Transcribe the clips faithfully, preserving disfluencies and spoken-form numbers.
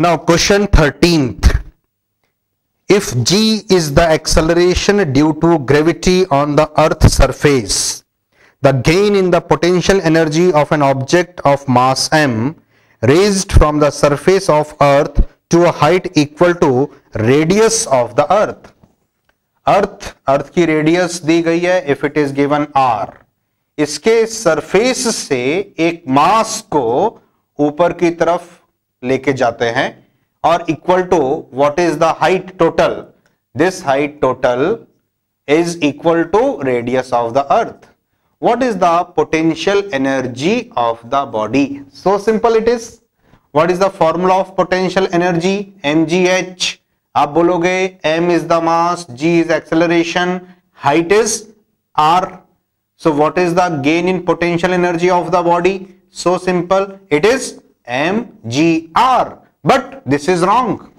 Now question thirteenth. If g is the acceleration due to gravity on the earth's surface, the gain in the potential energy of an object of mass m raised from the surface of earth to a height equal to radius of the earth. Earth, earth की radius दी गई है, if it is given r. इसके surface से एक mass को ऊपर की तरफ लेके जाते हैं और equal to what is the height total? This height total is equal to radius of the earth. What is the potential energy of the body? So simple it is. What is the formula of potential energy? M G H. आप बोलोगे m is the mass, g is acceleration, height is r. So what is the gain in potential energy of the body? So simple. It is M G R. But this is wrong.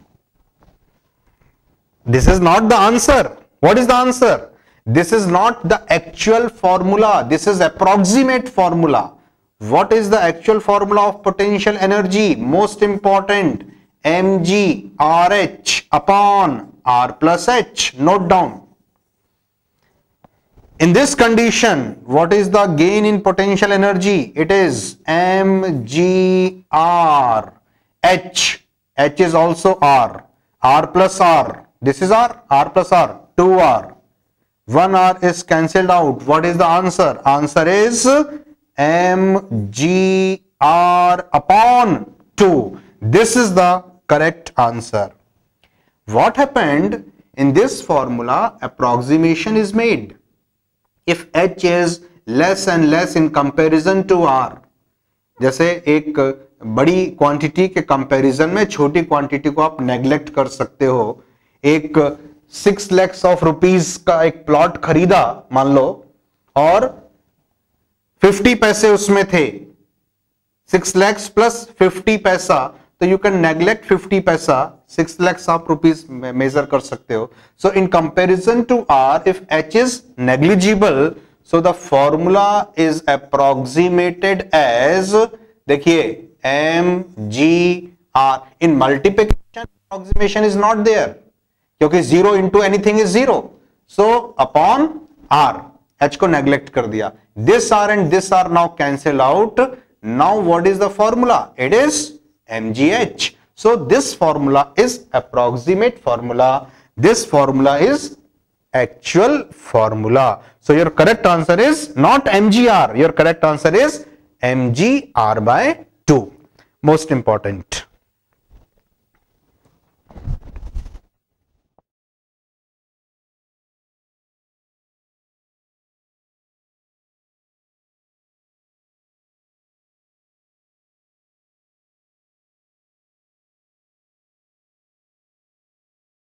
This is not the answer. What is the answer? This is not the actual formula. This is approximate formula. What is the actual formula of potential energy? Most important, M G R H upon R plus H. Note down. In this condition, what is the gain in potential energy? It is M G R H. H is also R. R plus R. This is R. R plus R. two R. one R is cancelled out. What is the answer? Answer is M G R upon two. This is the correct answer. What happened in this formula? Approximation is made. If H is less and less in comparison to R, जैसे एक बड़ी quantity के comparison में छोटी quantity को आप neglect कर सकते हो. एक six lakhs of rupees का एक plot खरीदा मान लो और fifty पैसे उसमें थे, six lakhs plus fifty पैसा, तो you can neglect fifty पैसा, six lakhs आप rupees measure कर सकते हो. So in comparison to R, if H is negligible, so the formula is approximated as, देखिए, M G R. In multiplication, approximation is not there, क्योंकि zero into anything is zero. So upon R, H को neglect कर दिया. This R and this R now cancel out. Now what is the formula? It is M G H. So this formula is approximate formula. This formula is actual formula. So your correct answer is not M G R. Your correct answer is M G R by two. Most important.